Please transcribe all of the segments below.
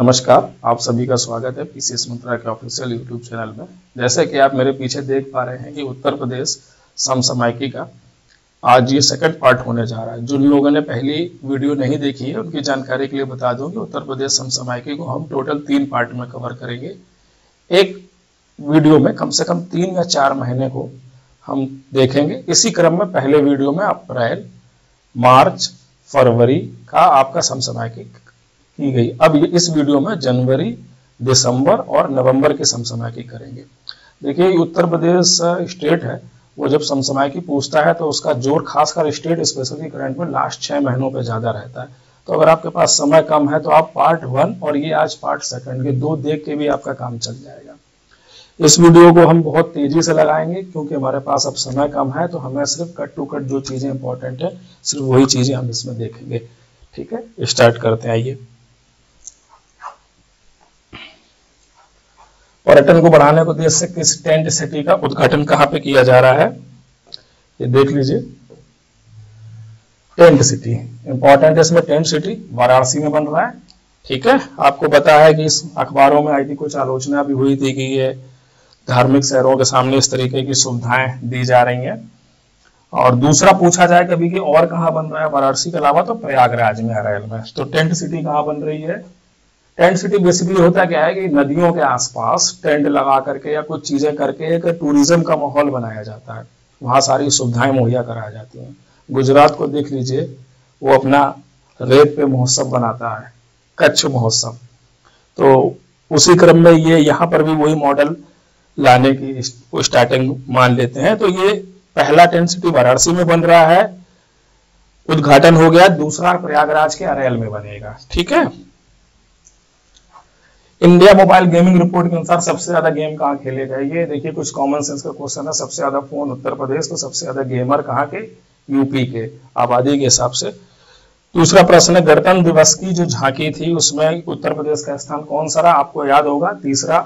नमस्कार, आप सभी का स्वागत है पीसीएस मंत्रा के ऑफिशियल यूट्यूब चैनल में। जैसे कि आप मेरे पीछे देख पा रहे हैं कि उत्तर प्रदेश समसामयिकी का आज ये सेकंड पार्ट होने जा रहा है। जिन लोगों ने पहली वीडियो नहीं देखी है उनकी जानकारी के लिए बता दूं कि उत्तर प्रदेश समसामयिकी को हम टोटल 3 पार्ट में कवर करेंगे। एक वीडियो में कम से कम 3 या 4 महीने को हम देखेंगे। इसी क्रम में पहले वीडियो में अप्रैल, मार्च, फरवरी का आपका समसामयिकी की गई। अब इस वीडियो में जनवरी, दिसंबर और नवंबर की समसामयिकी करेंगे। देखिए, उत्तर प्रदेश स्टेट है, वो जब समसामयिकी पूछता है तो उसका जोर खासकर स्टेट स्पेशली करंट में लास्ट 6 महीनों पे ज्यादा रहता है। तो अगर आपके पास समय कम है तो आप पार्ट 1 और ये आज पार्ट 2 के 2 देख के भी आपका काम चल जाएगा। इस वीडियो को हम बहुत तेजी से लगाएंगे क्योंकि हमारे पास अब समय कम है, तो हमें सिर्फ कट टू कट जो चीजें इंपॉर्टेंट है सिर्फ वही चीजें हम इसमें देखेंगे। ठीक है, स्टार्ट करते हैं। आइए, पर्यटन को बढ़ाने को देश से किस टेंट सिटी का उद्घाटन कहां पे किया जा रहा है, ये देख लीजिए। टेंट सिटी इंपॉर्टेंट है, इसमें टेंट सिटी वाराणसी में बन रहा है। ठीक है, आपको पता है कि इस अखबारों में आई थी, कुछ आलोचना भी हुई थी कि ये धार्मिक शहरों के सामने इस तरीके की सुविधाएं दी जा रही हैं। और दूसरा पूछा जाए कभी कि और कहाँ बन रहा है वाराणसी के अलावा, तो प्रयागराज में, अरैल में। तो टेंट सिटी कहाँ बन रही है? टेंट सिटी बेसिकली होता क्या है कि नदियों के आसपास टेंट लगा करके या कुछ चीजें करके एक टूरिज्म का माहौल बनाया जाता है, वहां सारी सुविधाएं मुहैया कराई जाती हैं। गुजरात को देख लीजिए, वो अपना रेत पे महोत्सव बनाता है, कच्छ महोत्सव। तो उसी क्रम में ये यहाँ पर भी वही मॉडल लाने की स्टार्टिंग मान लेते हैं। तो ये पहला टेंट सिटी वाराणसी में बन रहा है, उद्घाटन हो गया। दूसरा प्रयागराज के अरैल में बनेगा। ठीक है, इंडिया मोबाइल गेमिंग रिपोर्ट के अनुसार सबसे ज्यादा गेम कहाँ खेले गए, ये देखिए कुछ कॉमन सेंस का क्वेश्चन है। सबसे ज्यादा फोन उत्तर प्रदेश को, सबसे ज्यादा गेमर कहाँ के, यूपी के, आबादी के हिसाब से। दूसरा प्रश्न है गणतंत्र दिवस की जो झांकी थी उसमें उत्तर प्रदेश का स्थान कौन सा रहा, आपको याद होगा। तीसरा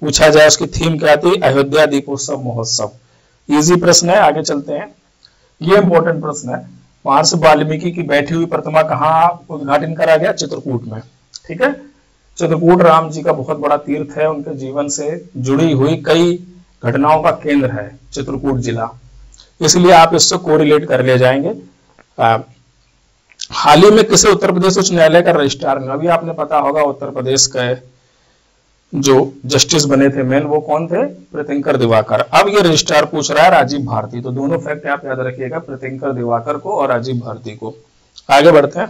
पूछा जाए उसकी थीम क्या थी, अयोध्या दीपोत्सव महोत्सव। इजी प्रश्न है, आगे चलते हैं। ये इंपॉर्टेंट प्रश्न है, महर्षि वाल्मीकि की बैठी हुई प्रतिमा कहाँ उद्घाटन करा गया, चित्रकूट में। ठीक है, चित्रकूट राम जी का बहुत बड़ा तीर्थ है, उनके जीवन से जुड़ी हुई कई घटनाओं का केंद्र है चित्रकूट जिला, इसलिए आप इससे कोरिलेट कर ले जाएंगे। हाल ही में किसे उत्तर प्रदेश उच्च न्यायालय का रजिस्ट्रार में, अभी आपने पता होगा उत्तर प्रदेश के जो जस्टिस बने थे मेन, वो कौन थे, प्रीतिंकर दिवाकर। अब ये रजिस्ट्रार पूछ रहा है राजीव भारती, तो दोनों फैक्ट आप याद रखिएगा, प्रीतिंकर दिवाकर को और राजीव भारती को। आगे बढ़ते हैं।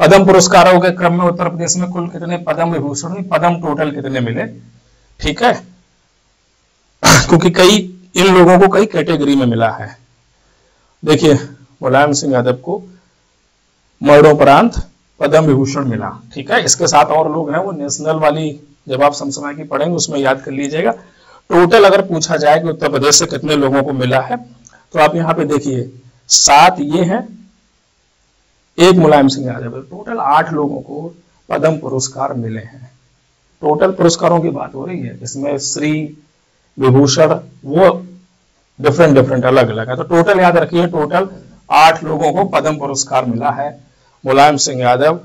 पद्म पुरस्कारों के क्रम में उत्तर प्रदेश में कुल कितने पद्म विभूषण, पद्म टोटल कितने मिले। ठीक है, क्योंकि कई इन लोगों को कई कैटेगरी में मिला है। देखिए, मुलायम सिंह यादव को मरणोपरांत पद्म विभूषण मिला। ठीक है, इसके साथ और लोग हैं, वो नेशनल वाली जब आप समसामयिकी पढ़ेंगे उसमें याद कर लीजिएगा। टोटल अगर पूछा जाए कि उत्तर प्रदेश से कितने लोगों को मिला है, तो आप यहाँ पे देखिए 7 ये है, 1 मुलायम सिंह यादव, टोटल 8 लोगों को पद्म पुरस्कार मिले हैं। टोटल पुरस्कारों की बात हो रही है, इसमें श्री, विभूषण, वो डिफरेंट अलग अलग है। तो टोटल याद रखिए, टोटल 8 लोगों को पद्म पुरस्कार मिला है। मुलायम सिंह यादव,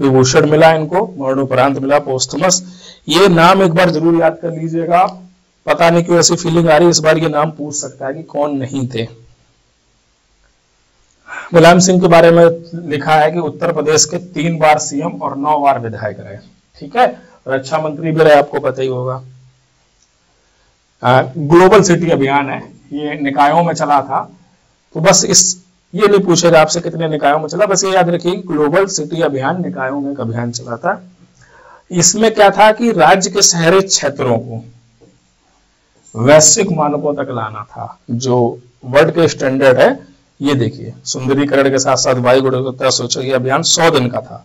विभूषण मिला इनको, मरणोपरांत मिला, पोस्टमस। ये नाम एक बार जरूर याद कर लीजिएगा आप, पता नहीं क्यों ऐसी फीलिंग आ रही है इस बार ये नाम पूछ सकता है कि कौन नहीं थे। मुलायम सिंह के बारे में लिखा है कि उत्तर प्रदेश के 3 बार सीएम और 9 बार विधायक रहे। ठीक है, रक्षा मंत्री भी रहे, आपको पता ही होगा। ग्लोबल सिटी अभियान है, ये निकायों में चला था, तो बस इस ये नहीं पूछेगा आपसे कितने निकायों में चला, बस ये याद रखिए ग्लोबल सिटी अभियान निकायों में एक अभियान चला था। इसमें क्या था कि राज्य के शहरी क्षेत्रों को वैश्विक मानकों तक लाना था, जो वर्ल्ड के स्टैंडर्ड है। ये देखिए, सुंदरीकरण के साथ साथ वायु गुणवत्ता सुरक्षा ये अभियान 100 दिन का था।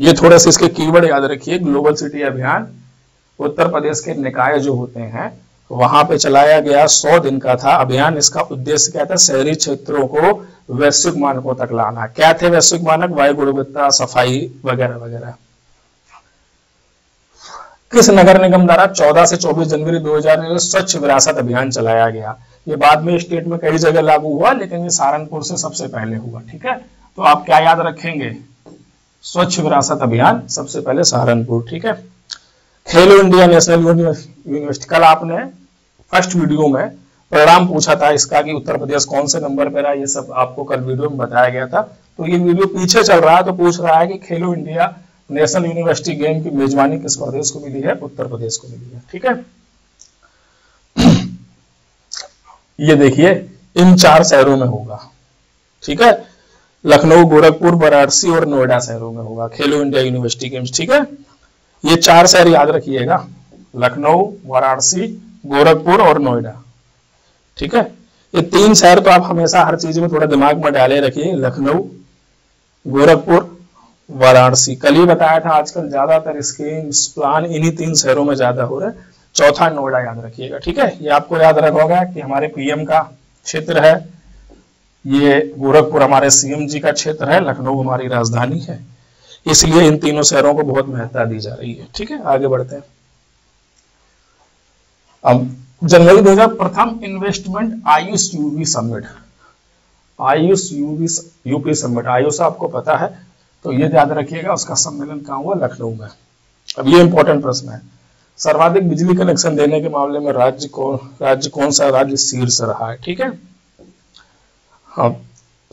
ये थोड़ा सा इसके कीवर्ड याद रखिए, ग्लोबल सिटी अभियान उत्तर प्रदेश के निकाय जो होते हैं वहां पे चलाया गया, 100 दिन का था अभियान। इसका उद्देश्य क्या था, शहरी क्षेत्रों को वैश्विक मानकों तक लाना। क्या थे वैश्विक मानक, वायु गुणवत्ता, सफाई वगैरह वगैरह। किस नगर निगम द्वारा 14 से 24 जनवरी 2000 स्वच्छ विरासत अभियान चलाया गया, ये बाद में स्टेट में कई जगह लागू हुआ, लेकिन ये सहारनपुर से सबसे पहले हुआ। ठीक है, तो आप क्या याद रखेंगे, स्वच्छ विरासत अभियान सबसे पहले सहारनपुर, ठीक है। खेलो इंडिया नेशनल यूनिवर्सिटी, कल आपने फर्स्ट वीडियो में परिणाम पूछा था इसका कि उत्तर प्रदेश कौन से नंबर पर रहा, ये सब आपको कल वीडियो में बताया गया था। तो ये वीडियो पीछे चल रहा है, तो पूछ रहा है कि खेलो इंडिया नेशनल यूनिवर्सिटी गेम की मेजबानी किस प्रदेश को मिली है? उत्तर प्रदेश को मिली है, ठीक है। ये देखिए इन चार शहरों में होगा, ठीक है, लखनऊ, गोरखपुर, वाराणसी और नोएडा शहरों में होगा खेलो इंडिया यूनिवर्सिटी गेम्स, ठीक है। ये चार शहर याद रखिएगा, लखनऊ, वाराणसी, गोरखपुर और नोएडा, ठीक है। ये तीन शहर तो आप हमेशा हर चीज में थोड़ा दिमाग में डाले रखिए, लखनऊ, गोरखपुर, वाराणसी। कल ही बताया था, आजकल ज्यादातर स्कीम्स प्लान इन्हीं तीन शहरों में ज्यादा हो रहा है। चौथा नोएडा याद रखिएगा, ठीक है। ये आपको याद रखना होगा कि हमारे पीएम का क्षेत्र है, ये गोरखपुर हमारे सीएम जी का क्षेत्र है, लखनऊ हमारी राजधानी है, इसलिए इन तीनों शहरों को बहुत महत्ता दी जा रही है, ठीक है। आगे बढ़ते हैं। अब जनवरी 2000 प्रथम investment Ayush UP summit, Ayush UP summit, Ayush आपको पता है, तो ये याद रखिएगा। उसका सम्मेलन कहाँ हुआ? लखनऊ में। अब ये इंपॉर्टेंट प्रश्न है, सर्वाधिक बिजली कनेक्शन देने के मामले में कौन सा राज्य शीर्ष रहा है, ठीक है। हाँ,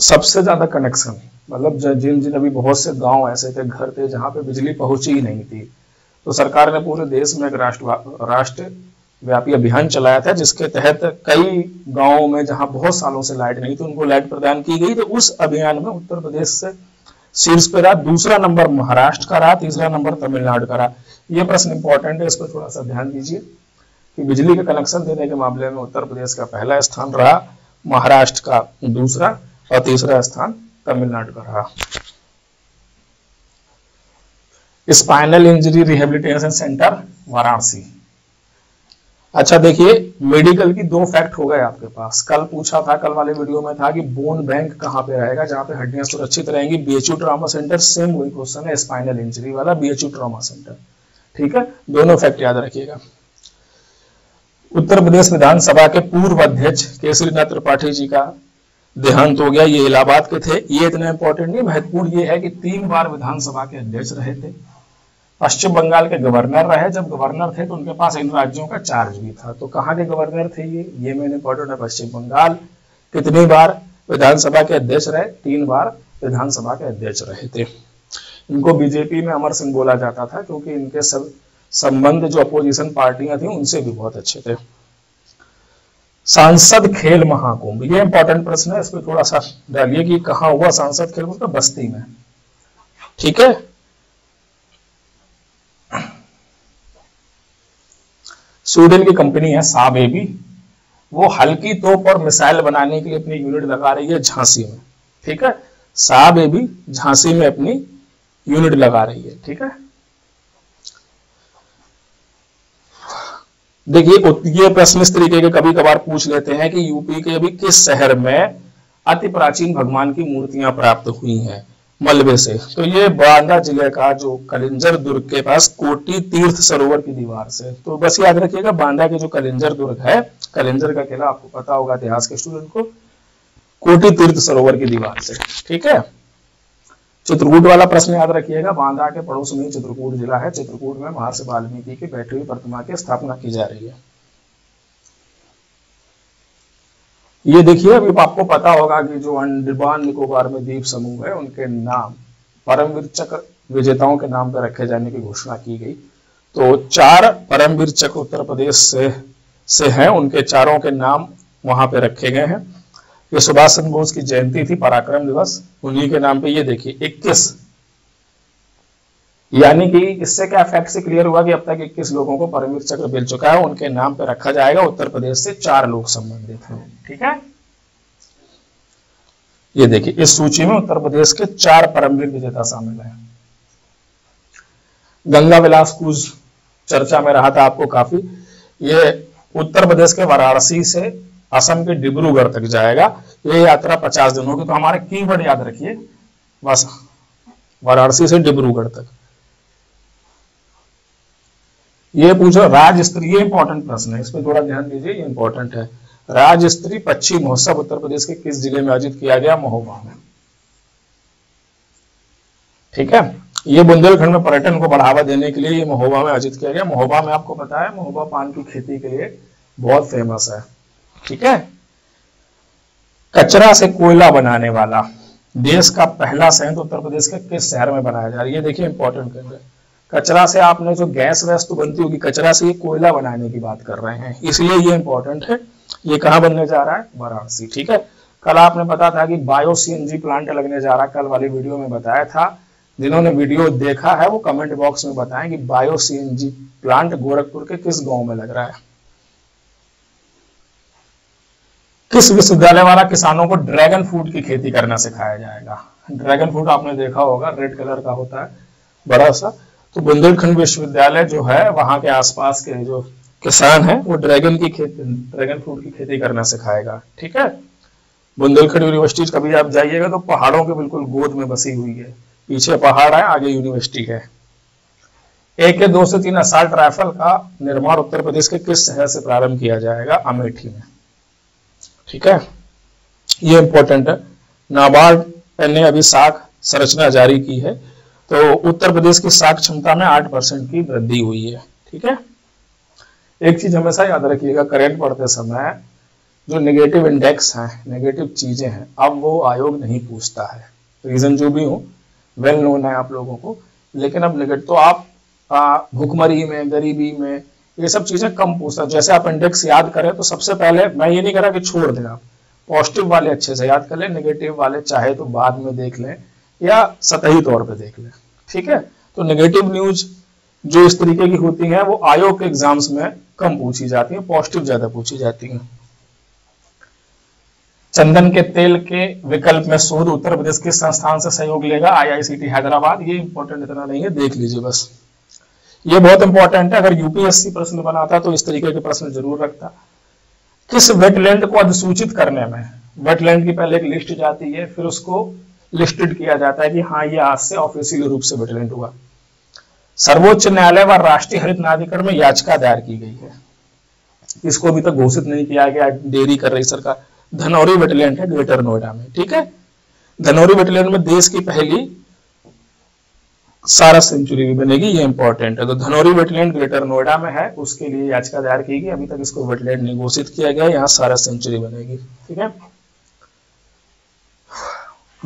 सबसे ज्यादा कनेक्शन, मतलब जिन अभी बहुत से गांव ऐसे थे, घर थे जहां पे बिजली पहुंची ही नहीं थी, तो सरकार ने पूरे देश में एक राष्ट्रव्यापी अभियान चलाया था, जिसके तहत कई गांवों में जहां बहुत सालों से लाइट नहीं थी उनको लाइट प्रदान की गई। तो उस अभियान में उत्तर प्रदेश से शीर्ष पर रहा, दूसरा नंबर महाराष्ट्र का रहा, तीसरा नंबर तमिलनाडु का रहा। ये प्रश्न इंपॉर्टेंट है, इस पर थोड़ा सा ध्यान दीजिए कि बिजली का कनेक्शन देने के मामले में उत्तर प्रदेश का पहला स्थान रहा, महाराष्ट्र का दूसरा और तीसरा स्थान तमिलनाडु का रहा। Spinal injury rehabilitation centre Varanasi. अच्छा देखिए, मेडिकल की दो फैक्ट हो गए आपके पास। कल पूछा था, कल वाले वीडियो में था कि बोन बैंक कहाँ पे रहेगा जहां पे हड्डियां सुरक्षित रहेंगी? BHU trauma centre. सेम वही क्वेश्चन है, स्पाइनल इंजरी वाला बीएचयू ट्रॉमा सेंटर, ठीक है। दोनों फैक्ट याद रखिएगा। उत्तर प्रदेश विधानसभा के पूर्व अध्यक्ष केसरीनाथ त्रिपाठी जी का देहांत हो गया, ये इलाहाबाद के थे। ये इतना इंपॉर्टेंट नहीं, महत्वपूर्ण ये है कि 3 बार विधानसभा के अध्यक्ष रहे थे, पश्चिम बंगाल के गवर्नर रहे। जब गवर्नर थे तो उनके पास इन राज्यों का चार्ज भी था। तो कहाँ के गवर्नर थे ये मेन इंपॉर्टेंट है। पश्चिम बंगाल कितनी बार विधानसभा के अध्यक्ष रहे? 3 बार विधानसभा के अध्यक्ष रहे थे। इनको बीजेपी में अमर सिंह बोला जाता था, क्योंकि इनके सब संबंध जो अपोजिशन पार्टियां थी उनसे भी बहुत अच्छे थे। सांसद खेल महाकुंभ, ये इंपॉर्टेंट प्रश्न है, इस पर थोड़ा सा डालिए कि कहाँ हुआ सांसद खेल महाकुंभ? बस्ती में, ठीक है। स्वीडन की कंपनी है साब एबी, वो हल्की तोप और मिसाइल बनाने के लिए अपनी यूनिट लगा रही है झांसी में, ठीक है। साब एबी झांसी में अपनी यूनिट लगा रही है, ठीक है। देखिए ये प्रश्न इस तरीके के कभी कभार पूछ लेते हैं कि यूपी के अभी किस शहर में अति प्राचीन भगवान की मूर्तियां प्राप्त हुई हैं मलबे से? तो ये बांदा जिले का जो कलिंजर दुर्ग के पास कोटी तीर्थ सरोवर की दीवार से। तो बस याद रखिएगा, बांदा के जो कलिंजर दुर्ग है, कलिंजर का किला आपको पता होगा इतिहास के स्टूडेंट को, कोटी तीर्थ सरोवर की दीवार से, ठीक है। चित्रकूट वाला प्रश्न याद रखिएगा, बांदा के पड़ोस में चित्रकूट जिला है, चित्रकूट में महर्षि वाल्मीकि की बैठी हुई प्रतिमा की स्थापना की जा रही है। ये देखिए, अभी आपको पता होगा कि जो अंडमान निकोबार में द्वीप समूह है उनके नाम परमवीर चक्र विजेताओं के नाम पर रखे जाने की घोषणा की गई। तो 4 परमवीर चक्र उत्तर प्रदेश से हैं, उनके चारों के नाम वहां पे रखे गए हैं। ये सुभाष चंद्र बोस की जयंती थी, पराक्रम दिवस, उन्हीं के नाम पे ये देखिए 21, यानी कि इससे क्या फैक्ट से क्लियर हुआ कि अब तक 21 लोगों को परमवीर चक्र मिल चुका है, उनके नाम पे रखा जाएगा। उत्तर प्रदेश से 4 लोग संबंधित हैं, ठीक है। ये देखिए, इस सूची में उत्तर प्रदेश के 4 परमवीर विजेता शामिल है। गंगा विलास क्रूज चर्चा में रहा था आपको काफी, ये उत्तर प्रदेश के वाराणसी से असम के डिब्रूगढ़ तक जाएगा। ये यात्रा 50 दिनों की, तो हमारा कीवर्ड याद रखिए बस, वाराणसी से डिब्रूगढ़ तक। ये पूछो राज्य स्तरीय, ये इंपॉर्टेंट प्रश्न है, इस पर थोड़ा ध्यान दीजिए, ये इंपॉर्टेंट है। राज्य स्तरीय पक्षी महोत्सव उत्तर प्रदेश के किस जिले में आयोजित किया गया? महोबा में। ठीक है। ये बुंदेलखंड में पर्यटन को बढ़ावा देने के लिए ये महोबा में आयोजित किया गया। महोबा में आपको पता है महोबा पान की खेती के लिए बहुत फेमस है, ठीक है। कचरा से कोयला बनाने वाला देश का पहला संयंत्र उत्तर प्रदेश के किस शहर में बनाया जा रहा है? ये देखिए इंपॉर्टेंट कर रहे। कचरा से आपने जो गैस वैस तो बनती होगी, कचरा से ये कोयला बनाने की बात कर रहे हैं, इसलिए ये इंपॉर्टेंट है। ये कहाँ बनने जा रहा है? वाराणसी, ठीक है। कल आपने पता था कि बायो सीएनजी प्लांट लगने जा रहा है, कल वाली वीडियो में बताया था। जिन्होंने वीडियो देखा है वो कमेंट बॉक्स में बताएं कि बायो सीएनजी प्लांट गोरखपुर के किस गांव में लग रहा है। किस विश्वविद्यालय वाला किसानों को ड्रैगन फ्रूट की खेती करना सिखाया जाएगा? ड्रैगन फ्रूट आपने देखा होगा, रेड कलर का होता है बड़ा सा। तो बुंदेलखंड विश्वविद्यालय जो है वहां के आसपास के जो किसान है वो ड्रैगन फ्रूट की खेती करना सिखाएगा, ठीक है। बुंदेलखंड यूनिवर्सिटी कभी आप जाइएगा तो पहाड़ों के बिल्कुल गोद में बसी हुई है, पीछे पहाड़ है आगे यूनिवर्सिटी है। AK-203 असॉल्ट राइफल का निर्माण उत्तर प्रदेश के किस शहर से प्रारंभ किया जाएगा? अमेठी में, ठीक है। ये इंपॉर्टेंट है। नाबार्ड ने अभी साख संरचना जारी की है तो उत्तर प्रदेश की साख क्षमता में 8% की वृद्धि हुई है, ठीक है। एक चीज हमेशा याद रखिएगा, करेंट पढ़ते समय जो नेगेटिव इंडेक्स हैं, नेगेटिव चीजें हैं, अब वो आयोग नहीं पूछता है। रीजन जो भी हो वेल नोन है आप लोगों को, लेकिन अब नेगेटिव तो आप भुखमरी में, गरीबी में, ये सब चीजें कम पूछता। जैसे आप इंडेक्स याद करें तो सबसे पहले, मैं ये नहीं कह रहा कि छोड़ दें, आप पॉजिटिव वाले अच्छे से याद कर लें, नेगेटिव वाले चाहे तो बाद में देख लें या सतही तौर पर देख लें, ठीक है। तो नेगेटिव न्यूज जो इस तरीके की होती है वो आयोग के एग्जाम्स में कम पूछी जाती है, पॉजिटिव ज्यादा पूछी जाती है। चंदन के तेल के विकल्प में शोध उत्तर प्रदेश के संस्थान से सहयोग लेगा? IICT हैदराबाद। ये इंपॉर्टेंट इतना नहीं है, देख लीजिए बस। ये बहुत इंपॉर्टेंट है, अगर यूपीएससी प्रश्न बनाता तो इस तरीके के प्रश्न जरूर रखता। किस वेटलैंड को अधिसूचित करने में, वेटलैंड की पहले एक लिस्ट जाती है फिर उसको लिस्टेड किया जाता है कि हाँ ये आज से ऑफिशियल रूप से वेटलैंड हुआ। सर्वोच्च न्यायालय व राष्ट्रीय हरित न्यायाधिकरण में याचिका दायर की गई है, इसको अभी तक घोषित नहीं किया गया, देरी कर रही सरकार। धनौरी वेटलैंड है ग्रेटर नोएडा में, ठीक है। धनौरी वेटलैंड में देश की पहली सारा सेंचुरी भी बनेगी, ये इंपॉर्टेंट है। तो धनौरी वेटलैंड ग्रेटर नोएडा में है, उसके लिए याचिका दायर की गई, अभी तक इसको वेटलैंड नहीं घोषित किया गया, यहाँ सारा सेंचुरी बनेगी, ठीक है।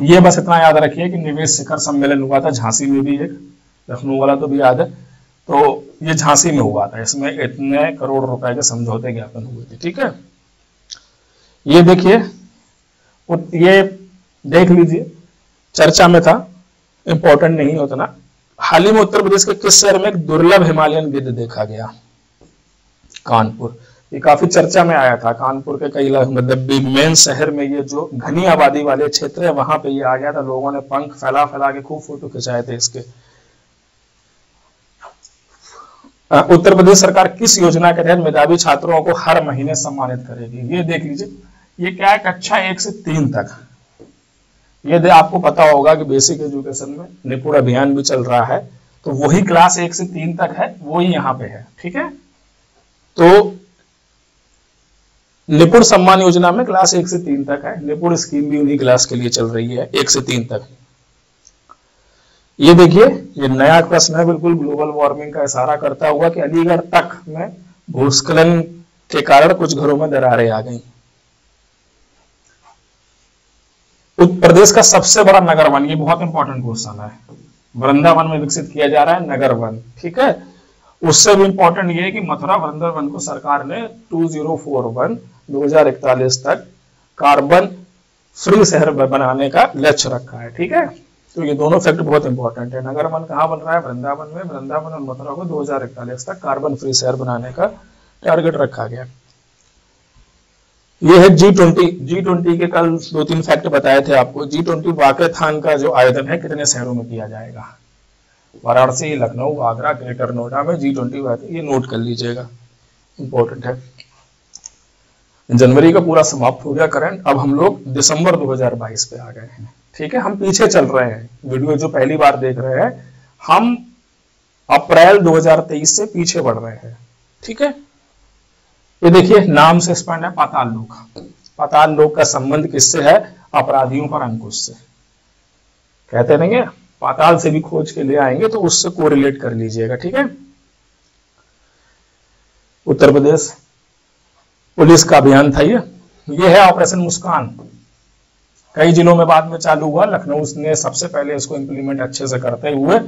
ये बस इतना याद रखिए कि निवेश शिखर सम्मेलन हुआ था झांसी में भी, एक लखनऊ वाला तो भी याद है, तो ये झांसी में हुआ था, इसमें इतने करोड़ रुपए के समझौते ज्ञापन हुए थे, ठीक है। ये देखिए, ये देख लीजिए, चर्चा में था, इंपॉर्टेंट नहीं उतना। हाल ही में उत्तर प्रदेश के किस शहर में एक दुर्लभ हिमालयन गिद्ध देखा गया? कानपुर। ये काफी चर्चा में आया था, कानपुर के कई इलाके, मतलब मेन शहर में ये जो घनी आबादी वाले क्षेत्र है वहां पे ये आ गया था, लोगों ने पंख फैला फैला के खूब फोटो खिंचाए थे इसके। उत्तर प्रदेश सरकार किस योजना के तहत मेधावी छात्रों को हर महीने सम्मानित करेगी? ये देख लीजिए, ये क्या है, कक्षा 1 से 3 तक। ये आपको पता होगा कि बेसिक एजुकेशन में निपुण अभियान भी चल रहा है, तो वही क्लास 1 से 3 तक है, वही यहाँ पे है, ठीक है। तो निपुण सम्मान योजना में क्लास 1 से 3 तक है, निपुण स्कीम भी उन्हीं क्लास के लिए चल रही है 1 से 3 तक। ये देखिए, ये नया प्रश्न है, बिल्कुल ग्लोबल वार्मिंग का इशारा करता हुआ कि अलीगढ़ तक में भूस्खलन के कारण कुछ घरों में दरारें आ गई। उत्तर प्रदेश का सबसे बड़ा नगर वन, ये बहुत इंपॉर्टेंट क्वेश्चन है, वृंदावन में विकसित किया जा रहा है नगर वन, ठीक है। उससे भी इंपॉर्टेंट ये है कि मथुरा वृंदावन को सरकार ने 2041 तक कार्बन फ्री शहर बनाने का लक्ष्य रखा है, ठीक है। तो ये दोनों फैक्ट बहुत इंपॉर्टेंट है, नगर वन कहाँ बन रहा है? वृंदावन में। वृंदावन और मथुरा को 2041 तक कार्बन फ्री शहर बनाने का टारगेट रखा गया। ये है G20। G20 के कल 2-3 फैक्ट बताए थे आपको। G20 वाकेथान का जो आयोजन है कितने शहरों में किया जाएगा? वाराणसी, लखनऊ, आगरा, ग्रेटर नोएडा में G20, ये नोट कर लीजिएगा, इंपॉर्टेंट है। जनवरी का पूरा समाप्त हो गया करंट, अब हम लोग दिसंबर 2022 पे आ गए हैं, ठीक है। हम पीछे चल रहे हैं, वीडियो जो पहली बार देख रहे हैं हम अप्रैल 2023 से पीछे बढ़ रहे हैं, ठीक है। ये देखिए, नाम से स्पष्ट है पाताल लोक। पाताल लोक का संबंध किससे है? अपराधियों पर अंकुश से, कहते नहीं है। पाताल से भी खोज के ले आएंगे तो उससे कोरिलेट कर लीजिएगा, ठीक है। उत्तर प्रदेश पुलिस का अभियान था ये है ऑपरेशन मुस्कान। कई जिलों में बाद में चालू हुआ, लखनऊ ने सबसे पहले इसको इंप्लीमेंट अच्छे से करते हुए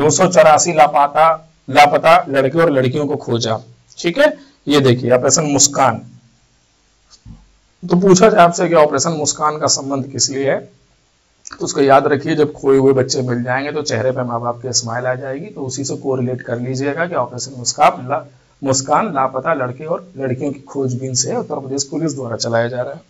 284 लापता लड़के और लड़कियों को खोजा, ठीक है। ये देखिए ऑपरेशन मुस्कान। तो पूछा जाए आपसे कि ऑपरेशन मुस्कान का संबंध किस लिए है, तो उसको याद रखिए, जब खोए हुए बच्चे मिल जाएंगे तो चेहरे पे माँ बाप की स्माइल आ जाएगी, तो उसी से कोरिलेट कर लीजिएगा कि ऑपरेशन मुस्कान लापता लड़के और लड़कियों की खोजबीन से उत्तर प्रदेश पुलिस द्वारा चलाया जा रहा है।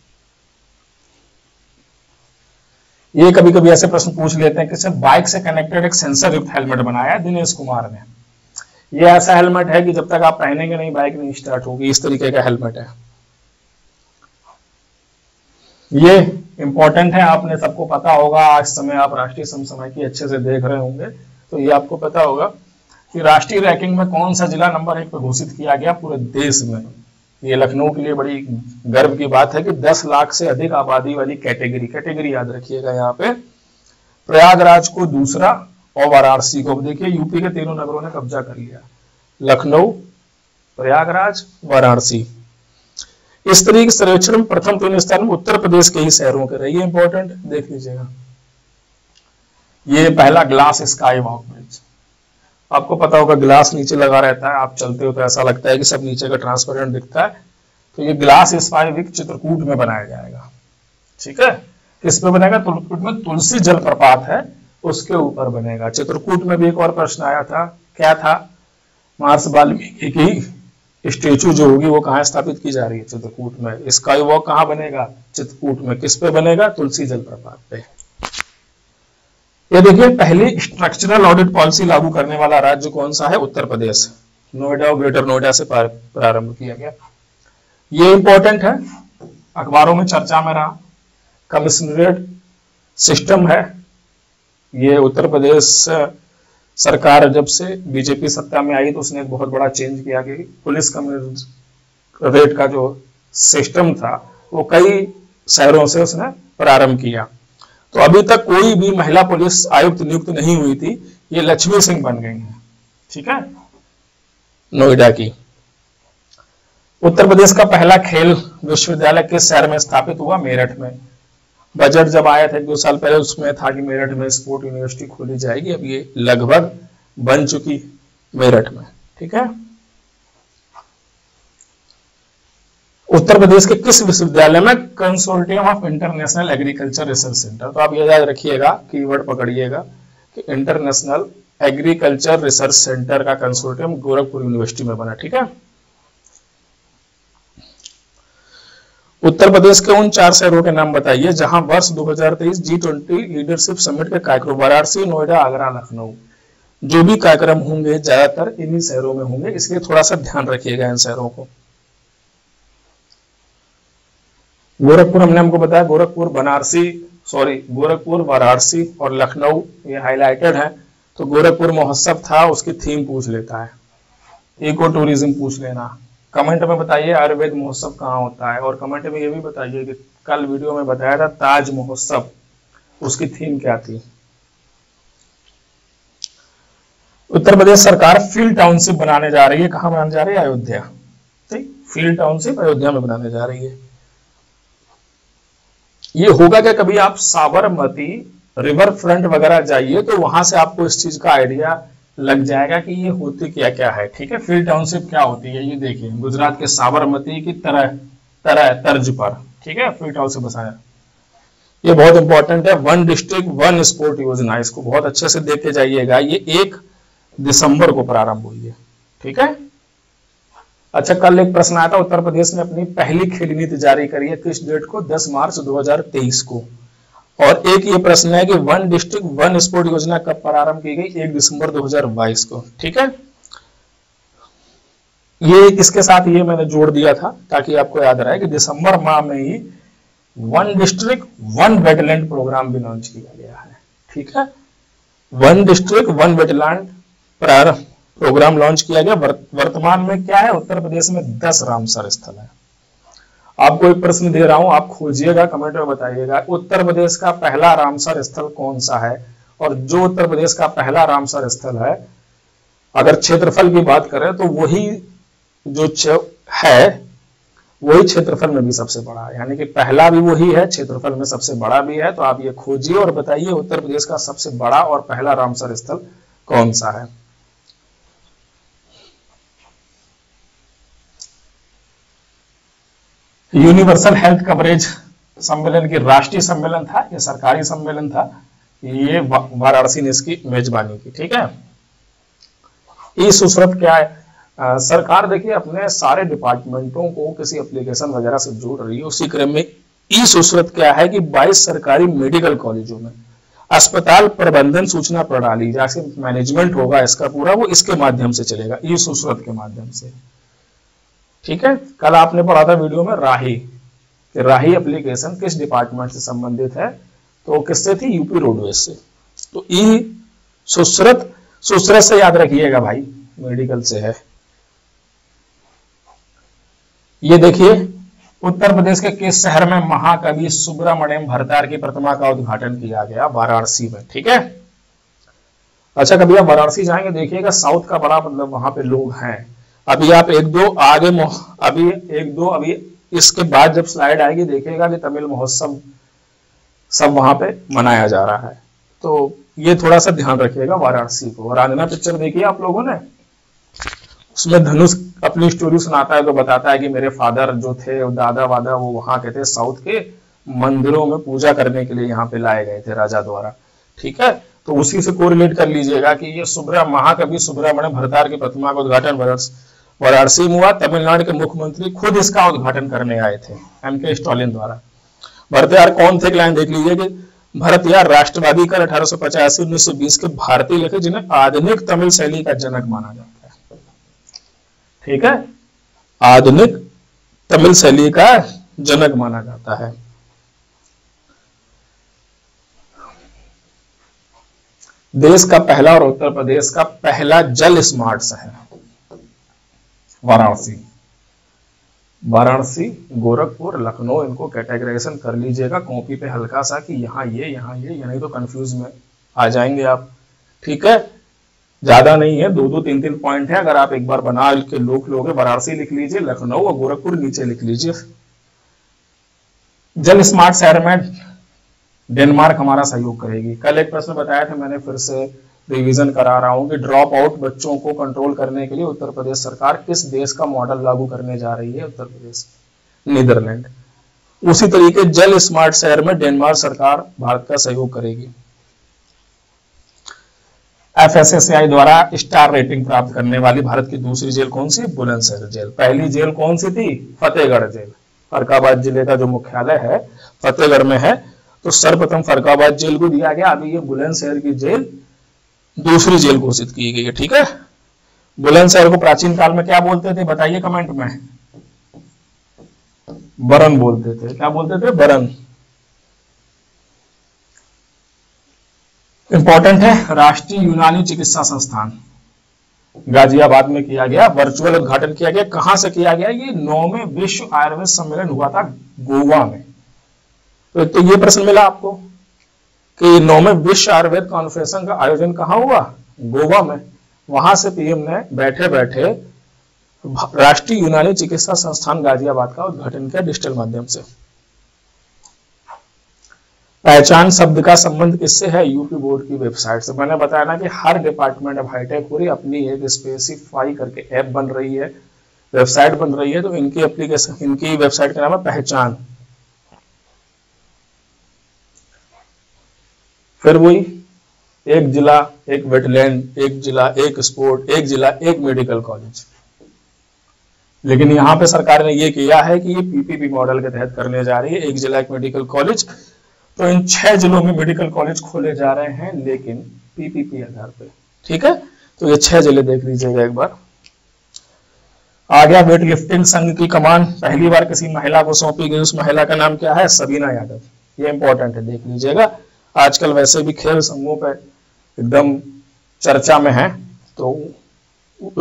ये कभी कभी ऐसे प्रश्न पूछ लेते हैं कि बाइक से कनेक्टेड एक सेंसर युक्त हेलमेट बनाया दिनेश कुमार ने। ये ऐसा हेलमेट है कि जब तक आप पहनेंगे नहीं बाइक नहीं स्टार्ट होगी, इस तरीके का हेलमेट है। ये इंपॉर्टेंट है, आपने सबको पता होगा, आज समय आप राष्ट्रीय समसामयिक की अच्छे से देख रहे होंगे तो ये आपको पता होगा कि राष्ट्रीय रैंकिंग में कौन सा जिला नंबर 1 पर घोषित किया गया पूरे देश में। ये लखनऊ के लिए बड़ी गर्व की बात है कि 10 लाख से अधिक आबादी वाली कैटेगरी याद रखिएगा यहाँ पे, प्रयागराज को दूसरा और वाराणसी को। देखिए यूपी के तीनों नगरों ने कब्जा कर लिया, लखनऊ, प्रयागराज, वाराणसी। इस तरीके से सर्वेक्षण में प्रथम 3 स्थान में उत्तर प्रदेश के ही शहरों के रहे, ये इंपॉर्टेंट देख लीजिएगा। ये पहला ग्लास स्काई वॉक ब्रिज, आपको पता होगा ग्लास नीचे लगा रहता है, आप चलते हो तो ऐसा लगता है कि सब नीचे का ट्रांसपेरेंट दिखता है, तो ये ग्लास स्पाइविक चित्रकूट में बनाया जाएगा, ठीक है। किस पे बनेगा? चित्रकूट में तुलसी जलप्रपात है उसके ऊपर बनेगा। चित्रकूट में भी एक और प्रश्न आया था, क्या था? महर्षि वाल्मीकि की स्टेचू जो होगी वो कहाँ स्थापित की जा रही है? चित्रकूट में। स्काई वॉक कहाँ बनेगा? चित्रकूट में। किस पे बनेगा? तुलसी जलप्रपात पे। ये देखिए पहली स्ट्रक्चरल ऑडिट पॉलिसी लागू करने वाला राज्य कौन सा है? उत्तर प्रदेश। नोएडा और ग्रेटर नोएडा से प्रारंभ किया गया। ये इंपॉर्टेंट है, अखबारों में चर्चा में रहा। कमिश्नरेट सिस्टम है, ये उत्तर प्रदेश सरकार जब से बीजेपी सत्ता में आई तो उसने एक बहुत बड़ा चेंज किया कि पुलिस कमिश्नरेट का जो सिस्टम था वो कई शहरों से उसने प्रारंभ किया। तो अभी तक कोई भी महिला पुलिस आयुक्त नियुक्त नहीं हुई थी, ये लक्ष्मी सिंह बन गई हैं, ठीक है, नोएडा की। उत्तर प्रदेश का पहला खेल विश्वविद्यालय किस शहर में स्थापित हुआ? मेरठ में। बजट जब आया था 2 साल पहले उसमें था कि मेरठ में स्पोर्ट यूनिवर्सिटी खोली जाएगी, अब ये लगभग बन चुकी मेरठ में, ठीक है। उत्तर प्रदेश के किस विश्वविद्यालय में consortium of international agriculture research centre? तो आप ये याद रखिएगा, कीवर्ड पकड़िएगा कि इंटरनेशनल एग्रीकल्चर रिसर्च सेंटर का कंसोर्टियम गोरखपुर यूनिवर्सिटी में बना, ठीक है। उत्तर प्रदेश के उन 4 शहरों के नाम बताइए जहां वर्ष 2023 G20 लीडरशिप समिट के कार्यक्रम वाराणसी, नोएडा, आगरा, लखनऊ जो भी कार्यक्रम होंगे ज्यादातर इन्हीं शहरों में होंगे, इसलिए थोड़ा सा ध्यान रखिएगा इन शहरों को। गोरखपुर हमने हमको बताया, गोरखपुर, वाराणसी और लखनऊ ये हाईलाइटेड है। तो गोरखपुर महोत्सव था, उसकी थीम पूछ लेता है, इको टूरिज्म पूछ लेना। कमेंट में बताइए आयुर्वेद महोत्सव कहाँ होता है, और कमेंट में ये भी बताइए कि कल वीडियो में बताया था ताज महोत्सव, उसकी थीम क्या थी। उत्तर प्रदेश सरकार फील्ड टाउनशिप बनाने जा रही है, कहाँ बनाने जा रही है? अयोध्या, ठीक। फील्ड टाउनशिप अयोध्या में बनाने जा रही है। ये होगा क्या कभी आप साबरमती रिवर फ्रंट वगैरह जाइए तो वहां से आपको इस चीज का आइडिया लग जाएगा कि ये होती क्या क्या है, ठीक है। फील्ड टाउनशिप क्या होती है ये देखिए, गुजरात के साबरमती की तर्ज पर, ठीक है, फील्ड टाउनशिप बसाया। ये बहुत इंपॉर्टेंट है, 1 डिस्ट्रिक्ट 1 स्पोर्ट योजना, इसको बहुत अच्छे से देख के जाइएगा। ये 1 दिसंबर को प्रारंभ हुई है, ठीक है। अच्छा, कल एक प्रश्न आया था, उत्तर प्रदेश ने अपनी पहली खेल नीति जारी करी है, किस डेट को? 10 मार्च 2023 को। और एक ये प्रश्न है कि 1 डिस्ट्रिक्ट 1 स्पोर्ट योजना कब प्रारंभ की गई? 1 दिसंबर 2022 को, ठीक है। ये इसके साथ ये मैंने जोड़ दिया था ताकि आपको याद रहे कि दिसंबर माह में ही 1 डिस्ट्रिक्ट 1 वेटलैंड प्रोग्राम भी लॉन्च किया गया है, ठीक है। 1 डिस्ट्रिक्ट 1 वेटलैंड प्रोग्राम लॉन्च किया गया। वर्तमान में क्या है? उत्तर प्रदेश में 10 रामसर स्थल है। आपको एक प्रश्न दे रहा हूं, आप खोजिएगा, कमेंट में बताइएगा उत्तर प्रदेश का पहला रामसर स्थल कौन सा है और जो उत्तर प्रदेश का पहला रामसर स्थल है, अगर क्षेत्रफल की बात करें तो वही जो है वही क्षेत्रफल में भी सबसे बड़ा है, यानी कि पहला भी वही है, क्षेत्रफल में सबसे बड़ा भी है। तो आप ये खोजिए और बताइए उत्तर प्रदेश का सबसे बड़ा और पहला रामसर स्थल कौन सा है। यूनिवर्सल हेल्थ कवरेज सम्मेलन की राष्ट्रीय सम्मेलन था, ये सरकारी सम्मेलन था, ये वाराणसी ने इसकी मेजबानी की। ठीक है, इस उसरत क्या है? सरकार देखिए अपने सारे डिपार्टमेंटों को किसी एप्लीकेशन वगैरह से जोड़ रही है, उसी क्रम में इस उसरत क्या है कि 22 सरकारी मेडिकल कॉलेजों में अस्पताल प्रबंधन सूचना प्रणाली, जैसे मैनेजमेंट होगा इसका पूरा, वो इसके माध्यम से चलेगा, इस उसरत के माध्यम से। ठीक है, कल आपने पढ़ा था वीडियो में राही कि राही एप्लीकेशन किस डिपार्टमेंट से संबंधित है, तो किससे थी? यूपी रोडवेज से। तो ई सुश्रत से याद रखिएगा भाई, मेडिकल से है। ये देखिए उत्तर प्रदेश के किस शहर में महाकवि सुब्रमण्यम भारतीयार की प्रतिमा का उद्घाटन किया गया? वाराणसी में। ठीक है, अच्छा कभी आप वाराणसी जाएंगे देखिएगा, साउथ का बड़ा मतलब वहां पे लोग हैं। अभी आप अभी इसके बाद जब स्लाइड आएगी देखिएगा कि तमिल महोत्सव सब वहां पे मनाया जा रहा है, तो ये थोड़ा सा ध्यान रखिएगा वाराणसी को। और आंदना पिक्चर देखिए आप लोगों ने, उसमें धनुष अपनी स्टोरी सुनाता है तो बताता है कि मेरे फादर जो थे दादा वादा वो वहां के थे, साउथ के मंदिरों में पूजा करने के लिए यहाँ पे लाए गए थे राजा द्वारा। ठीक है, तो उसी से कोरिलेट कर लीजिएगा कि ये महाकवि सुब्रमण्यम भारतीयार की प्रतिमा का उद्घाटन वाराणसी में हुआ। तमिलनाडु के मुख्यमंत्री खुद इसका उद्घाटन करने आए थे एमके स्टालिन द्वारा। भारतीयार कौन थे, लाइन देख लीजिए कि भारतीयार राष्ट्रवादी कर 1885-1920 के भारतीय लेखक जिन्हें आधुनिक तमिल शैली का जनक माना जाता है। ठीक है, आधुनिक तमिल शैली का जनक माना जाता है। देश का पहला और उत्तर प्रदेश का पहला जल स्मार्ट शहर वाराणसी। वाराणसी, गोरखपुर, लखनऊ, इनको कैटेगराइजेशन कर लीजिएगा कॉपी पे हल्का सा कि यहाँ ये, नहीं तो कंफ्यूज में आ जाएंगे आप। ठीक है, ज्यादा नहीं है, 2-2, 3-3 पॉइंट है, अगर आप एक बार बना के लोग लोगे। वाराणसी लिख लीजिए, लखनऊ और गोरखपुर नीचे लिख लीजिए। जल स्मार्ट शहर में डेनमार्क हमारा सहयोग करेगी। कल एक प्रश्न बताया था मैंने, फिर से रिवीजन करा रहा हूं कि ड्रॉप आउट बच्चों को कंट्रोल करने के लिए उत्तर प्रदेश सरकार किस देश का मॉडल लागू करने जा रही है? उत्तर प्रदेश, नीदरलैंड। उसी तरीके जल स्मार्ट शहर में डेनमार्क सरकार भारत का सहयोग करेगी। एफएसएसएआई द्वारा स्टार रेटिंग प्राप्त करने वाली भारत की दूसरी जेल कौन सी? बुलंदशहर जेल। पहली जेल कौन सी थी? फतेहगढ़ जेल। फर्रुखाबाद जिले का जो मुख्यालय है फतेहगढ़ में है, तो सर्वप्रथम फर्रुखाबाद जेल को दिया गया। अभी ये बुलंदशहर की जेल दूसरी जेल घोषित की गई है। ठीक है, बुलंदशहर को प्राचीन काल में क्या बोलते थे बताइए कमेंट में। बरन बोलते थे। क्या बोलते थे? बरन। इंपॉर्टेंट है। राष्ट्रीय यूनानी चिकित्सा संस्थान गाजियाबाद में किया गया, वर्चुअल उद्घाटन किया गया। कहां से किया गया? ये 9वें विश्व आयुर्वेद सम्मेलन हुआ था गोवा में। तो ये प्रश्न मिला आपको कि 9वें विश्व आयुर्वेद कॉन्फ्रेंस का आयोजन कहाँ हुआ? गोवा में। वहां से पीएम ने बैठे बैठे राष्ट्रीय यूनानी चिकित्सा संस्थान गाजियाबाद का उद्घाटन किया डिजिटल माध्यम से। पहचान शब्द का संबंध किससे है? यूपी बोर्ड की वेबसाइट से। मैंने बताया ना कि हर डिपार्टमेंट ऑफ हाईटेक पूरी अपनी एक स्पेसिफाई करके ऐप बन रही है, वेबसाइट बन रही है, तो इनकी एप्लीकेशन, इनकी वेबसाइट का नाम है पहचान। फिर वही एक जिला एक वेटलैंड, एक जिला एक स्पोर्ट, एक जिला एक मेडिकल कॉलेज। लेकिन यहाँ पे सरकार ने ये किया है कि ये पीपीपी मॉडल के तहत करने जा रही है, एक जिला एक मेडिकल कॉलेज। तो इन 6 जिलों में मेडिकल कॉलेज खोले जा रहे हैं लेकिन पीपीपी आधार पे। ठीक है, तो ये 6 जिले देख लीजिएगा एक बार। आ गया वेट लिफ्टिंग संघ की कमान पहली बार किसी महिला को सौंपी गई, उस महिला का नाम क्या है? सबीना यादव। ये इंपॉर्टेंट है, देख लीजिएगा। आजकल वैसे भी खेल संघों पर एकदम चर्चा में है, तो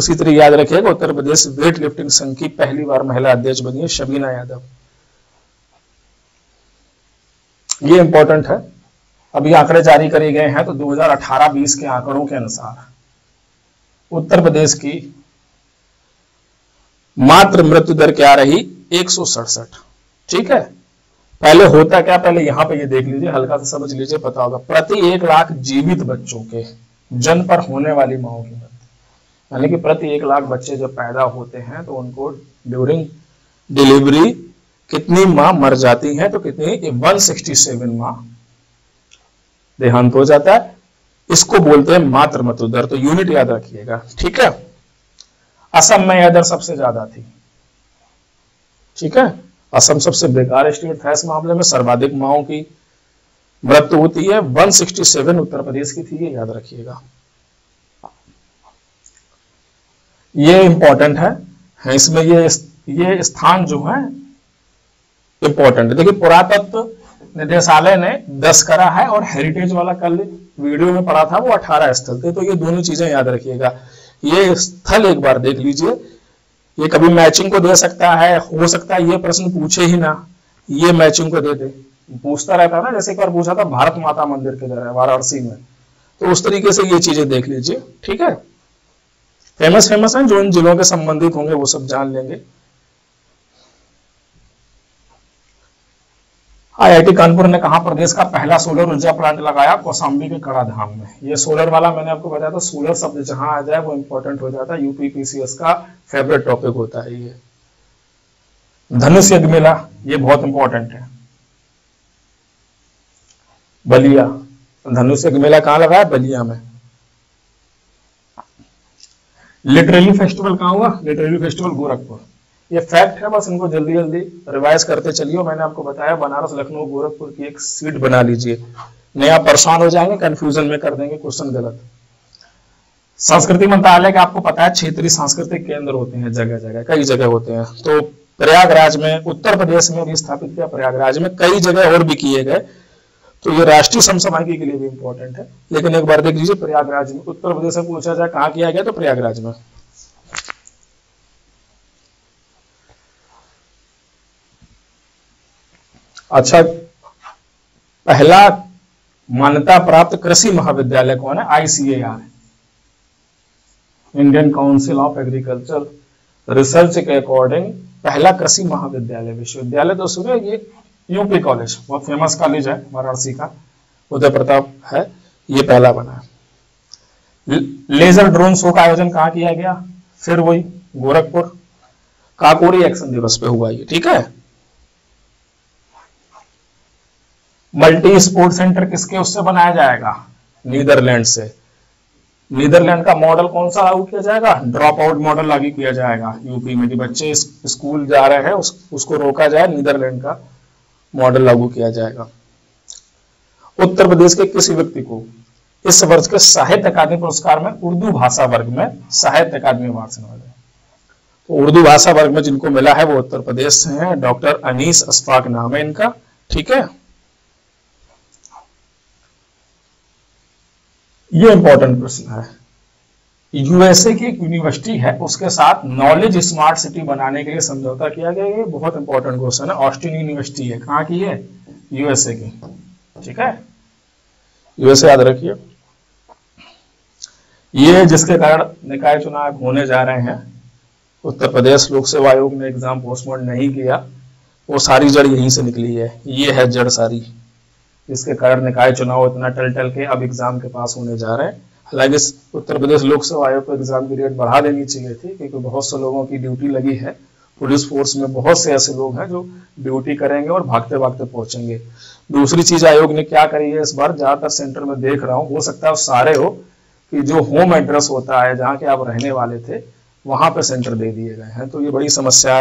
उसी तरह याद रखिएगा। उत्तर प्रदेश वेट लिफ्टिंग संघ की पहली बार महिला अध्यक्ष बनी है सबीना यादव। ये इंपॉर्टेंट है। अभी आंकड़े जारी करे गए हैं तो 2018-20 के आंकड़ों के अनुसार उत्तर प्रदेश की मात्र मृत्यु दर क्या रही 167। ठीक है, पहले होता क्या, पहले यहां पे ये देख लीजिए, हल्का सा समझ लीजिए, पता होगा। प्रति 1 लाख जीवित बच्चों के जन्म पर होने वाली माओ की मृत्यु, यानी कि प्रति 1 लाख बच्चे जब पैदा होते हैं तो उनको ड्यूरिंग डिलीवरी कितनी मां मर जाती है, तो कितनी 167 मां देहांत हो जाता है। इसको बोलते हैं मातृ मृत्यु दर, तो यूनिट याद रखिएगा। ठीक है, असम में यह दर सबसे ज्यादा थी। ठीक है, असम सबसे बेकार स्टेट था इस मामले में, सर्वाधिक माओं की मृत्यु होती है। 167 उत्तर प्रदेश की थी, ये याद रखिएगा, ये इंपॉर्टेंट है। इसमें ये स्थान जो है इंपॉर्टेंट है। देखिए, पुरातत्व निदेशालय ने 10 करा है और हेरिटेज वाला कल वीडियो में पढ़ा था वो 18 स्थल थे, तो ये दोनों चीजें याद रखिएगा। ये स्थल एक बार देख लीजिए, ये कभी मैचिंग को दे सकता है, हो सकता है ये प्रश्न पूछे ही ना, ये मैचिंग को दे दे, पूछता रहता है ना, जैसे एक बार पूछा था भारत माता मंदिर किधर है, वाराणसी में, तो उस तरीके से ये चीजें देख लीजिए। ठीक है, फेमस है जो इन जिलों के संबंधित होंगे वो सब जान लेंगे। IIT कानपुर ने कहा प्रदेश का पहला सोलर ऊर्जा प्लांट लगाया कौशाम्बी के कड़ाधाम में। ये सोलर वाला मैंने आपको बताया था, सोलर शब्द जहां आ जाए वो इंपॉर्टेंट हो जाता है, यूपीपीसीएस का फेवरेट टॉपिक होता है ये। धनुष यज्ञ मेला, ये बहुत इंपॉर्टेंट है। बलिया, धनुष यज्ञ मेला कहां लगाया, बलिया में। लिटरेरी फेस्टिवल कहां हुआ, लिटरेरी फेस्टिवल गोरखपुर। ये फैक्ट है, बस इनको जल्दी जल्दी रिवाइज करते चलिए। मैंने आपको बताया बनारस, लखनऊ, गोरखपुर की एक सीट बना लीजिए, नहीं आप परेशान हो जाएंगे, कंफ्यूजन में कर देंगे क्वेश्चन गलत। संस्कृति मंत्रालय का आपको पता है क्षेत्रीय सांस्कृतिक केंद्र होते हैं, जगह जगह, कई जगह होते हैं, तो प्रयागराज में, उत्तर प्रदेश में भी स्थापित किया, प्रयागराज में कई जगह और भी किए गए, तो ये राष्ट्रीय समसामयिकी के लिए भी इंपॉर्टेंट है। लेकिन एक बार देख लीजिए, प्रयागराज में, उत्तर प्रदेश में पूछा जाए कहाँ किया गया तो प्रयागराज में। अच्छा, पहला मान्यता प्राप्त कृषि महाविद्यालय कौन है, ICAR, Indian council of agriculture research के अकॉर्डिंग पहला कृषि महाविद्यालय विश्वविद्यालय। तो सुनिए, ये यूपी कॉलेज बहुत फेमस कॉलेज है वाराणसी का, उदय प्रताप है, ये पहला बना। लेजर ड्रोन शो का आयोजन कहाँ किया गया, फिर वही गोरखपुर, काकोरी एक्शन दिवस पे हुआ ये। ठीक है, मल्टी स्पोर्ट सेंटर किसके उससे बनाया जाएगा, नीदरलैंड से। नीदरलैंड का मॉडल कौन सा लागू किया जाएगा, ड्रॉप आउट मॉडल लागू किया जाएगा यूपी में, कि बच्चे स्कूल जा रहे हैं उसको रोका जाए, नीदरलैंड का मॉडल लागू किया जाएगा। उत्तर प्रदेश के किसी व्यक्ति को इस वर्ष के साहित्य अकादमी पुरस्कार में उर्दू भाषा वर्ग में साहित्य अकादमी अवार्ड से नवाजा, तो उर्दू भाषा वर्ग में जिनको मिला है वो उत्तर प्रदेश से है, डॉक्टर अनीस अशफाक नाम है इनका। ठीक है, ये इंपॉर्टेंट प्रश्न है। यूएसए की एक यूनिवर्सिटी है उसके साथ नॉलेज स्मार्ट सिटी बनाने के लिए समझौता किया गया, ये बहुत इंपॉर्टेंट क्वेश्चन है। ऑस्टिन यूनिवर्सिटी है, कहाँ की है, यूएसए की। ठीक है, यूएसए याद रखिए। ये जिसके कारण निकाय चुनाव होने जा रहे हैं, उत्तर प्रदेश लोक सेवा आयोग ने एग्जाम पोस्टपोन नहीं किया, वो सारी जड़ यहीं से निकली है, ये है जड़ सारी, जिसके कारण निकाय चुनाव इतना टल के अब एग्जाम के पास होने जा रहे हैं। हालांकि उत्तर प्रदेश लोक सेवा आयोग को एग्जाम की डेट बढ़ा देनी चाहिए थी, क्योंकि बहुत से लोगों की ड्यूटी लगी है, पुलिस फोर्स में बहुत से ऐसे लोग हैं जो ड्यूटी करेंगे और भागते भागते पहुंचेंगे। दूसरी चीज आयोग ने क्या करी है इस बार, ज्यादातर सेंटर में देख रहा हूँ, हो सकता है सारे हो, कि जो होम एड्रेस होता है जहाँ के आप रहने वाले थे वहां पर सेंटर दे दिए गए हैं, तो ये बड़ी समस्या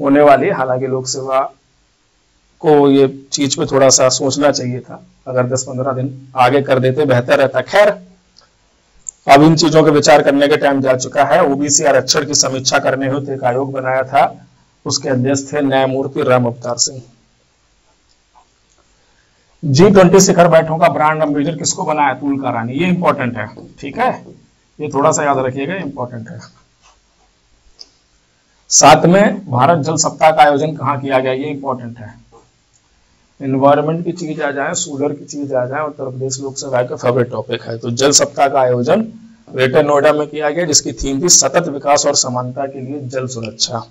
होने वाली है। हालांकि लोक सेवा को ये चीज पे थोड़ा सा सोचना चाहिए था, अगर 10-15 दिन आगे कर देते बेहतर रहता। खैर, अब इन चीजों के विचार करने का टाइम जा चुका है। ओबीसी आरक्षण की समीक्षा करने हेतु एक आयोग बनाया था, उसके अध्यक्ष थे न्यायमूर्ति राम अवतार सिंह। G20 शिखर बैठकों का ब्रांड एम्बेसडर किसको बनाया, अतुल का रानी, ये इंपॉर्टेंट है। ठीक है, ये थोड़ा सा याद रखिएगा, इंपॉर्टेंट है। साथ में भारत जल सप्ताह का आयोजन कहाँ किया गया, ये इंपॉर्टेंट है। एनवायरमेंट की चीज आ जाए, सोलर की चीज आ जाए, उत्तर प्रदेश लोक सभा का फेवरेट टॉपिक है। तो जल सप्ताह का आयोजन ग्रेटर नोएडा में किया गया, जिसकी थीम थी सतत विकास और समानता के लिए जल सुरक्षा।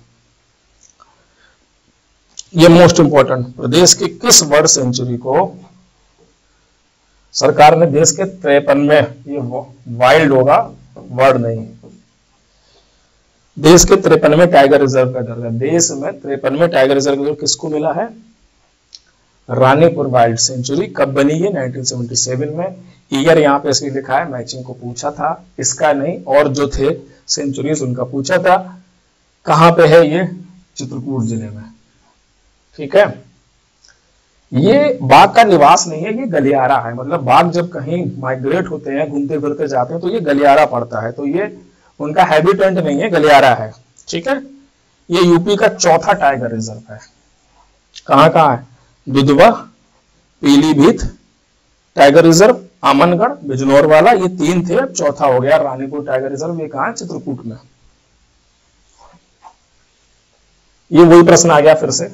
ये मोस्ट इंपोर्टेंट, प्रदेश के किस वर्ड सेंचुरी को सरकार ने देश के 53वें, ये वाइल्ड होगा वर्ड नहीं, देश के 53वें टाइगर रिजर्व का दर्जा, देश में 53वें टाइगर रिजर्व का किसको मिला है? Ranipur wild sanctuary. कब बनी ये? 1977 में। ईयर यहाँ पे इसलिए लिखा है, मैचिंग को पूछा था, इसका नहीं, और जो थे सेंचुरीज उनका पूछा था। कहाँ पे है ये? चित्रकूट जिले में, ठीक है। ये बाघ का निवास नहीं है, ये गलियारा है। मतलब बाघ जब कहीं माइग्रेट होते हैं, घूमते फिरते जाते हैं, तो ये गलियारा पड़ता है, तो ये उनका हैबिटेंट नहीं है, गलियारा है, ठीक है। ये यूपी का चौथा टाइगर रिजर्व है। कहाँ कहाँ है? दुधवा, पीलीभीत टाइगर रिजर्व, आमनगढ़, बिजनौर वाला, ये तीन थे, अब चौथा हो गया रानीपुर टाइगर रिजर्व। ये कहाँ? चित्रकूट में। ये वही प्रश्न आ गया फिर से।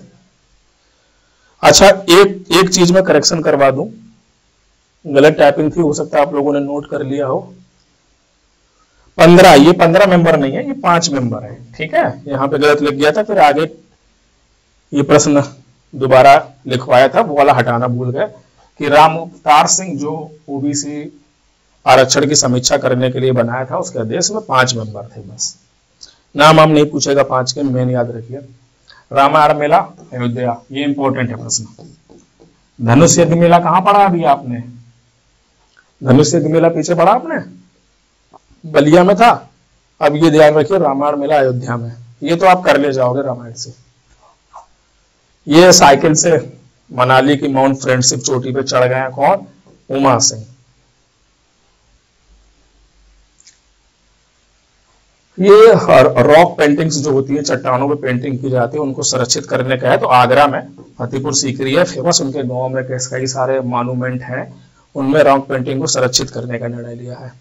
अच्छा, एक चीज में करेक्शन करवा दूं, गलत टाइपिंग थी, हो सकता है आप लोगों ने नोट कर लिया हो। 15, ये 15 मेंबर नहीं है, ये 5 मेंबर है, ठीक है। यहाँ पे गलत लग गया था, फिर आगे ये प्रश्न दोबारा लिखवाया था, वो वाला हटाना भूल गए कि राम अवतार सिंह जो ओबीसी आरक्षण की समीक्षा करने के लिए बनाया था, उसके अध्यक्ष में 5 मेंबर थे, बस नाम हम नहीं पूछेगा 5 के, मेन याद रखिए। रामायण मेला अयोध्या, ये इंपॉर्टेंट है प्रश्न। धनुष यज्ञ मेला कहाँ पढ़ा अभी आपने? धनुष यज्ञ मेला पीछे पढ़ा आपने, बलिया में था। अब ये ध्यान रखिए, रामायण मेला अयोध्या में, ये तो आप कर ले जाओगे रामायण से। ये साइकिल से मनाली की माउंट फ्रेंडशिप चोटी पे चढ़ गए हैं कौन? उमा सिंह। ये रॉक पेंटिंग्स जो होती है, चट्टानों पे पेंटिंग की जाती है, उनको संरक्षित करने का है। तो आगरा में फतेहपुर सीकरी है फेमस, उनके गांव में कई सारे मॉन्यूमेंट हैं, उनमें रॉक पेंटिंग को संरक्षित करने का निर्णय लिया है।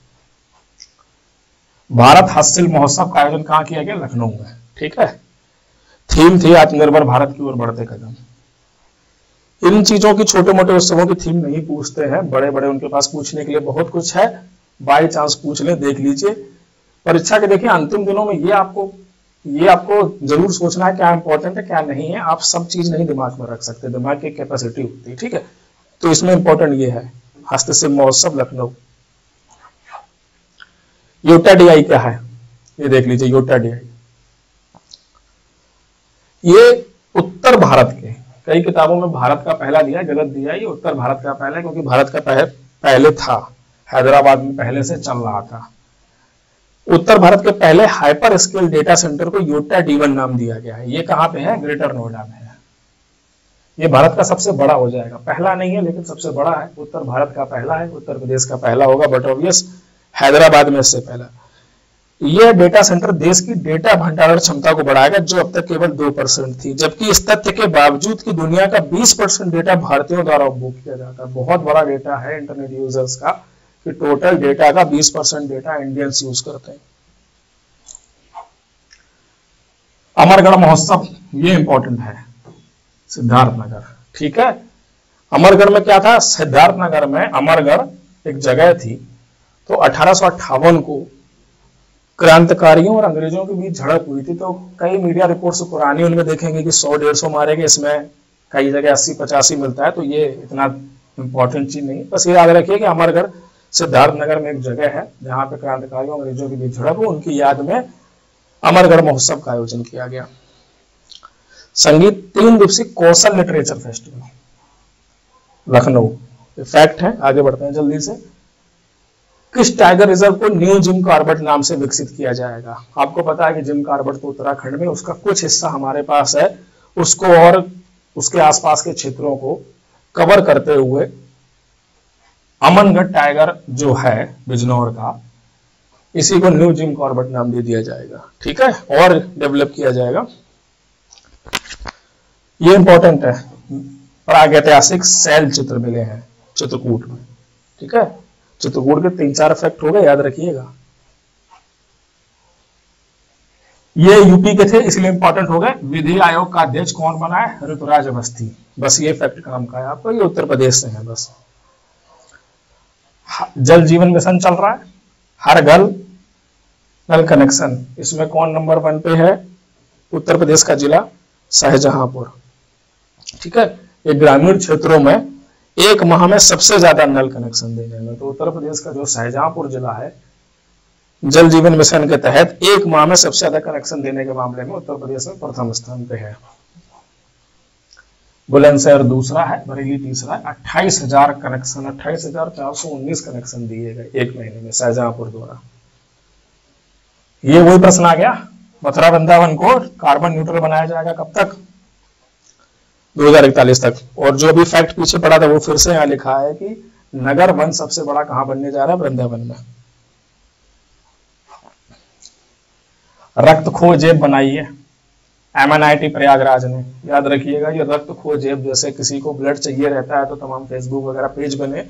भारत हस्तशिल्प महोत्सव का आयोजन कहाँ किया गया? लखनऊ में, ठीक है। थीम थी आत्मनिर्भर भारत की ओर बढ़ते कदम। इन चीजों की, छोटे मोटे उत्सवों की थीम नहीं पूछते हैं, बड़े बड़े उनके पास पूछने के लिए बहुत कुछ है, बाई चांस पूछ ले, देख लीजिए परीक्षा के। देखिए अंतिम दिनों में ये आपको जरूर सोचना है क्या इंपॉर्टेंट है क्या नहीं है। आप सब चीज नहीं दिमाग में रख सकते, दिमाग की कैपेसिटी होती है, ठीक है। तो इसमें इंपॉर्टेंट ये है हस्तशिल्प महोत्सव लखनऊ। यूटाडीआई क्या है ये देख लीजिए। यूटाडीआई ये उत्तर भारत के, कई किताबों में भारत का पहला दिया, गलत दिया। ये उत्तर भारत का पहला है, क्योंकि भारत का पहले था, हैदराबाद में पहले से चल रहा था। उत्तर भारत के पहले हाइपर स्केल डेटा सेंटर को योटा D1 नाम दिया गया है। ये कहाँ पे है? ग्रेटर नोएडा में है। ये भारत का सबसे बड़ा हो जाएगा, पहला नहीं है लेकिन सबसे बड़ा है, उत्तर भारत का पहला है, उत्तर प्रदेश का पहला होगा, बट ऑब्वियस हैदराबाद में इससे पहला। यह डेटा सेंटर देश की डेटा भंडारण क्षमता को बढ़ाएगा, जो अब तक केवल 2% थी, जबकि इस तथ्य के बावजूद कि दुनिया का 20% डेटा भारतीयों द्वारा उपभोग किया जाता है। बहुत बड़ा डेटा है इंटरनेट यूजर्स का, कि टोटल डेटा का 20% डेटा इंडियंस यूज करते हैं। अमरगढ़ महोत्सव, ये इंपॉर्टेंट है, सिद्धार्थ नगर, ठीक है। अमरगढ़ में क्या था? सिद्धार्थ नगर में अमरगढ़ एक जगह थी, तो 1858 को क्रांतिकारियों और अंग्रेजों के बीच झड़प हुई थी। तो कई मीडिया रिपोर्ट्स पुरानी उनमें देखेंगे कि 100-150 मारे गए, इसमें कई जगह 80-85 मिलता है, तो ये इतना इंपॉर्टेंट चीज नहीं। बस ये याद रखिए कि अमरगढ़ सिद्धार्थ नगर में एक जगह है जहां पे क्रांतिकारियों और अंग्रेजों के बीच झड़प हुई, उनकी याद में अमरगढ़ महोत्सव का आयोजन किया गया। संगीत 3 दिवसीय Kaushal literature festival Lucknow, fact है। आगे बढ़ते हैं जल्दी से। किस टाइगर रिजर्व को न्यू जिम कॉर्बेट नाम से विकसित किया जाएगा? आपको पता है कि जिम कॉर्बेट तो उत्तराखंड में, उसका कुछ हिस्सा हमारे पास है, उसको और उसके आसपास के क्षेत्रों को कवर करते हुए अमनगढ़ टाइगर जो है बिजनौर का, इसी को न्यू जिम कॉर्बेट नाम दे दिया जाएगा, ठीक है, और डेवलप किया जाएगा। ये इंपॉर्टेंट है। प्रागैतिहासिक शैल चित्र मिले हैं चित्रकूट में, ठीक है। चित्रकूट के 3-4 फैक्ट हो गए, याद रखिएगा। ये यूपी के थे इसलिए इंपॉर्टेंट हो गए। विधि आयोग का अध्यक्ष कौन बना है? ऋतुराज अवस्थी। बस ये फैक्ट काम का है आपको, ये उत्तर प्रदेश से है। बस जल जीवन मिशन चल रहा है, हर घर नल कनेक्शन, इसमें कौन नंबर 1 पे है? उत्तर प्रदेश का जिला शाहजहांपुर। ठीक है, ये ग्रामीण क्षेत्रों में 1 माह में सबसे ज्यादा नल कनेक्शन देने में, तो उत्तर प्रदेश का जो शाहजहांपुर जिला है जल जीवन मिशन के तहत 1 माह में सबसे ज्यादा कनेक्शन देने के मामले में उत्तर प्रदेश में प्रथम स्थान पे है। बुलंदशहर दूसरा है, बरेली तीसरा है। 28,000 कनेक्शन, 28,419 कनेक्शन दिए गए 1 महीने में शाहजहांपुर द्वारा। ये वही प्रश्न आ गया, मथुरा वृंदावन को कार्बन न्यूट्रल बनाया जाएगा कब तक? 2041 तक। और जो भी फैक्ट पीछे पड़ा था वो फिर से यहाँ लिखा है कि नगर वन सबसे बड़ा कहाँ बनने जा रहा है? वृंदावन में। रक्तखो जेब बनाइए, MNIT प्रयागराज ने, याद रखिएगा ये रक्तखो जेब, जैसे किसी को ब्लड चाहिए रहता है तो तमाम फेसबुक वगैरह पेज बने,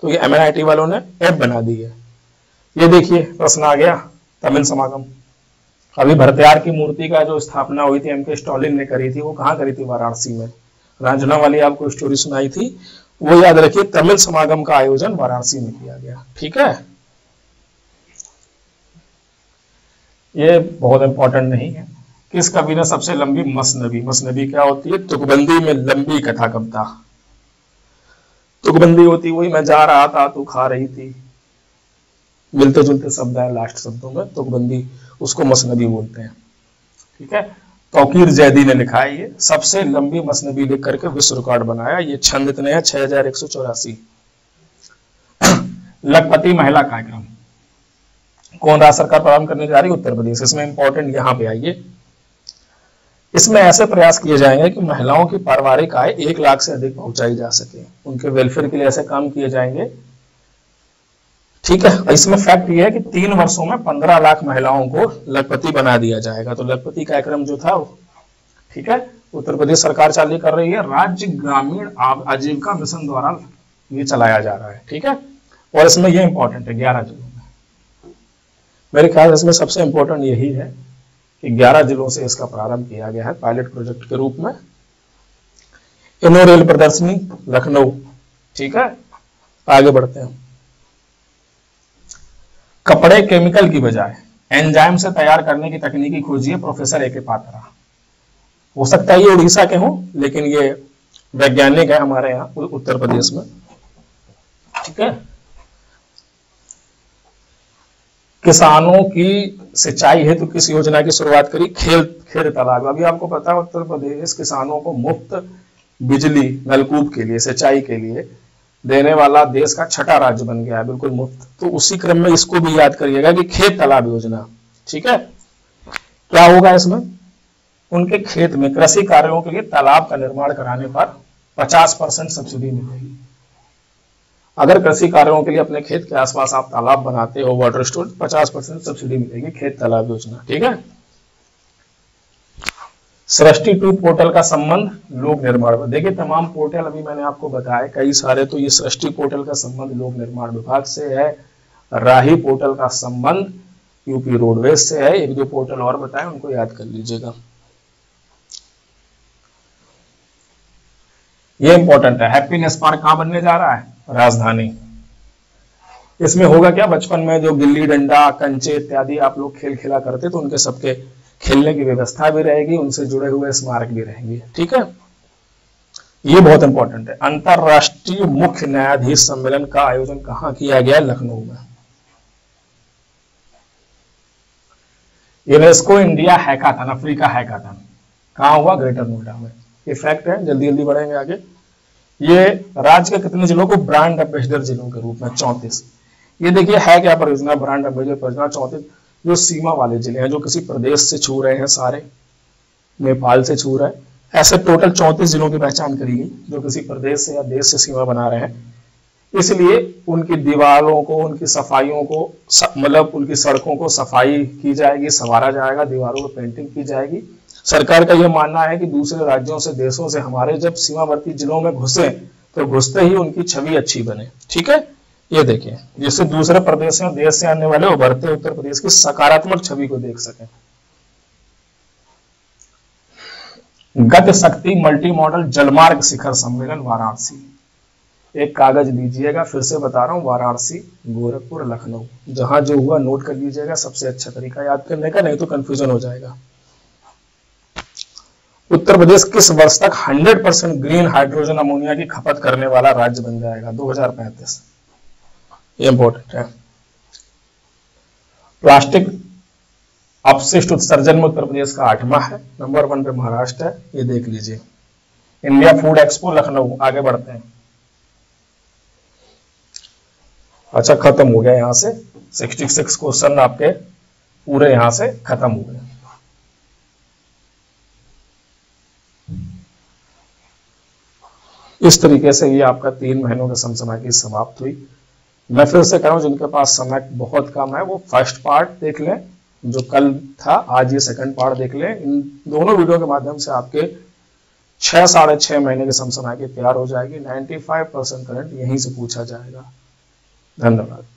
तो ये MNIT वालों ने ऐप बना दी है। ये देखिए प्रश्न आ गया, तमिल समागम। अभी भरतियार की मूर्ति का जो स्थापना हुई थी MK स्टालिन ने करी थी, वो कहाँ करी थी? वाराणसी में। रंजना वाली आपको स्टोरी सुनाई थी, वो याद रखिए। तमिल समागम का आयोजन वाराणसी में किया गया। ठीक है, ये बहुत इंपॉर्टेंट नहीं है। किस कवि ने सबसे लंबी मसनबी, मसनबी क्या होती है? तुकबंदी में लंबी कथा कविता। तुकबंदी होती वही, मैं जा रहा था तू खा रही थी, मिलते जुलते शब्द है लास्ट शब्दों में तुकबंदी, उसको मसनबी बोलते हैं। ठीक है, तौकीर जैदी ने लिखा है, ये सबसे लंबी मसनबी लिख करके विश्व रिकॉर्ड बनाया। ये छंद इतने हैं 6184। लखपति महिला कार्यक्रम कौन राज्य सरकार प्रारंभ करने जा रही है? उत्तर प्रदेश। इसमें इंपॉर्टेंट यहां पे आइए, इसमें ऐसे प्रयास किए जाएंगे कि महिलाओं की पारिवारिक आय 1 लाख से अधिक पहुंचाई जा सके, उनके वेलफेयर के लिए ऐसे काम किए जाएंगे। ठीक है, इसमें फैक्ट यह है कि 3 वर्षों में 15 लाख महिलाओं को लखपति बना दिया जाएगा। तो लखपति कार्यक्रम जो था, ठीक है, उत्तर प्रदेश सरकार चालू कर रही है, राज्य ग्रामीण आजीविका मिशन द्वारा ये चलाया जा रहा है। ठीक है, और इसमें यह इंपॉर्टेंट है 11 जिलों में, मेरे ख्याल इसमें सबसे इंपॉर्टेंट यही है कि 11 जिलों से इसका प्रारंभ किया गया है पायलट प्रोजेक्ट के रूप में। इनो रेल प्रदर्शनी लखनऊ। ठीक है, आगे बढ़ते हैं। कपड़े केमिकल की बजाय एंजाइम से तैयार करने की तकनीकी खोजिए, प्रोफेसर A.K. पात्रा। हो सकता है ये उड़ीसा के हों, लेकिन ये वैज्ञानिक है हमारे यहाँ उत्तर प्रदेश में। ठीक है, किसानों की सिंचाई हेतु किस योजना की शुरुआत करी? खेत तालाब। अभी आपको पता है उत्तर प्रदेश किसानों को मुफ्त बिजली नलकूप के लिए, सिंचाई के लिए देने वाला देश का 6ठा राज्य बन गया है, बिल्कुल मुफ्त। तो उसी क्रम में इसको भी याद करिएगा कि खेत तालाब योजना। ठीक है, क्या होगा इसमें? उनके खेत में कृषि कार्यों के लिए तालाब का निर्माण कराने पर 50% सब्सिडी मिलेगी। अगर कृषि कार्यों के लिए अपने खेत के आसपास आप तालाब बनाते हो, वाटर स्टोरेज, 50% सब्सिडी मिलेगी, खेत तालाब योजना। ठीक है, सृष्टि 2 पोर्टल का संबंध लोक निर्माण में। देखिए तमाम पोर्टल अभी मैंने आपको बताया कई सारे, तो ये सृष्टि पोर्टल का संबंध लोक निर्माण विभाग से है, राही पोर्टल का संबंध यूपी रोडवेज से है। 1-2 पोर्टल और बताएं, उनको याद कर लीजिएगा। ये इंपॉर्टेंट है। हैप्पीनेस पार्क कहां बनने जा रहा है? राजधानी। इसमें होगा क्या, बचपन में जो गिल्ली डंडा, कंचे इत्यादि आप लोग खेल खेला करते, तो उनके सबके खेलने की व्यवस्था भी रहेगी, उनसे जुड़े हुए स्मारक भी रहेंगे। ठीक है, ये बहुत इंपॉर्टेंट है। अंतरराष्ट्रीय मुख्य न्यायाधीश सम्मेलन का आयोजन कहां किया गया? लखनऊ में। UNESCO India hackathon, Africa hackathon कहां हुआ? ग्रेटर नोएडा में। ये फैक्ट है, जल्दी जल्दी बढ़ेंगे आगे। ये राज्य के कितने जिलों को ब्रांड एम्बेसडर जिलों के रूप में? 34। ये देखिए है क्या परियोजना, ब्रांड एम्बेसडर परियोजना 34, जो सीमा वाले जिले हैं, जो किसी प्रदेश से छू रहे हैं, सारे नेपाल से छू रहे हैं, ऐसे टोटल 34 जिलों की पहचान करी गई जो किसी प्रदेश से या देश से सीमा बना रहे हैं। इसलिए उनकी दीवारों को, उनकी सफाइयों को, मतलब उनकी सड़कों को सफाई की जाएगी, संवारा जाएगा, दीवारों पर पेंटिंग की जाएगी। सरकार का यह मानना है कि दूसरे राज्यों से, देशों से हमारे जब सीमावर्ती जिलों में घुसे तो घुसते ही उनकी छवि अच्छी बने। ठीक है, ये देखिए, जिससे दूसरे प्रदेश या देश से आने वाले उभरते उत्तर प्रदेश की सकारात्मक छवि को देख सकें। गत शक्ति मल्टी मॉडल जलमार्ग शिखर सम्मेलन वाराणसी। एक कागज लीजिएगा, फिर से बता रहा हूँ, वाराणसी, गोरखपुर, लखनऊ, जहां जो हुआ नोट कर लीजिएगा, सबसे अच्छा तरीका याद करने का, नहीं तो कंफ्यूजन हो जाएगा। उत्तर प्रदेश किस वर्ष तक 100% ग्रीन हाइड्रोजन अमोनिया की खपत करने वाला राज्य बन जाएगा? 2035। ये इंपॉर्टेंट है। प्लास्टिक अपशिष्ट उत्सर्जन में उत्तर प्रदेश का 8वां है, नंबर 1 पे महाराष्ट्र है, ये देख लीजिए। इंडिया फूड एक्सपो लखनऊ, आगे बढ़ते हैं। अच्छा, खत्म हो गया, यहां से 66 क्वेश्चन आपके पूरे यहां से खत्म हो गए। इस तरीके से ये आपका 3 महीनों के समसमाई की समाप्त हुई। मैं फिर से कह रहा हूं, जिनके पास समय बहुत कम है वो फर्स्ट पार्ट देख लें, जो कल था, आज ये सेकंड पार्ट देख लें। इन दोनों वीडियो के माध्यम से आपके 6 साढ़े 6 महीने के समसमाई की तैयार हो जाएगी। 95% करंट यहीं से पूछा जाएगा। धन्यवाद।